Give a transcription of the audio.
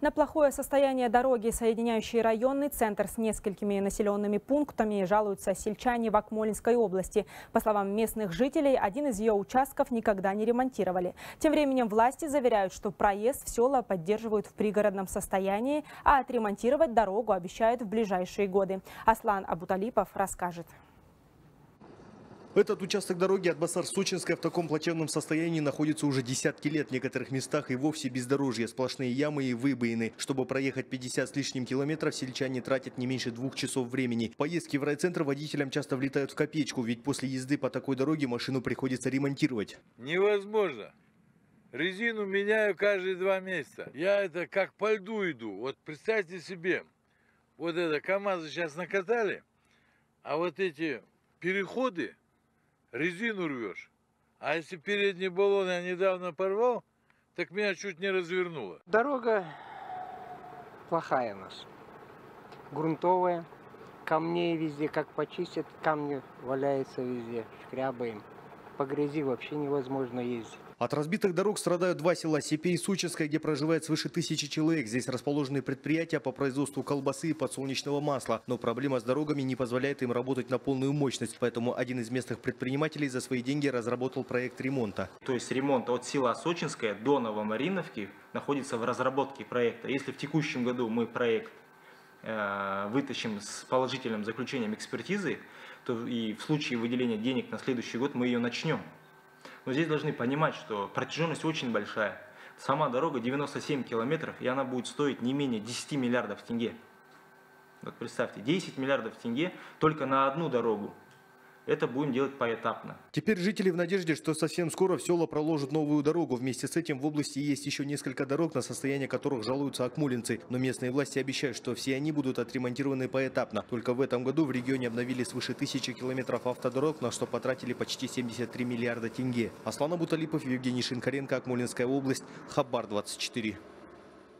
На плохое состояние дороги, соединяющей районный центр с несколькими населенными пунктами, жалуются сельчане в Акмолинской области. По словам местных жителей, один из ее участков никогда не ремонтировали. Тем временем власти заверяют, что проезд в села поддерживают в пригородном состоянии, а отремонтировать дорогу обещают в ближайшие годы. Аслан Абуталипов расскажет. Этот участок дороги от Басар-Сочинской в таком плачевном состоянии находится уже десятки лет. В некоторых местах и вовсе бездорожье, сплошные ямы и выбоины. Чтобы проехать 50 с лишним километров, сельчане тратят не меньше 2 часов времени. Поездки в райцентр водителям часто влетают в копеечку, ведь после езды по такой дороге машину приходится ремонтировать. Невозможно. Резину меняю каждые 2 месяца. Я это как по льду иду. Вот представьте себе, вот это КамАЗы сейчас накатали, а вот эти переходы, резину рвешь. А если передний баллон я недавно порвал, так меня чуть не развернуло. Дорога плохая у нас. Грунтовая. Камней везде, как почистят, камни валяются везде. Шкрябаем. По грязи вообще невозможно ездить. От разбитых дорог страдают 2 села – Сепей и Сочинская, где проживает свыше 1000 человек. Здесь расположены предприятия по производству колбасы и подсолнечного масла. Но проблема с дорогами не позволяет им работать на полную мощность. Поэтому один из местных предпринимателей за свои деньги разработал проект ремонта. То есть ремонт от села Сочинская до Новомариновки находится в разработке проекта. Если в текущем году мы проект вытащим с положительным заключением экспертизы, то и в случае выделения денег на следующий год мы ее начнем. Но здесь должны понимать, что протяженность очень большая. Сама дорога 97 километров, и она будет стоить не менее 10 миллиардов тенге. Вот представьте, 10 миллиардов тенге только на одну дорогу. Это будем делать поэтапно. Теперь жители в надежде, что совсем скоро в села проложат новую дорогу. Вместе с этим в области есть еще несколько дорог, на состояние которых жалуются акмолинцы. Но местные власти обещают, что все они будут отремонтированы поэтапно. Только в этом году в регионе обновили свыше 1000 километров автодорог, на что потратили почти 73 миллиарда тенге. Аслан Абуталипов, Евгений Шинкаренко, Акмолинская область, Хабар 24.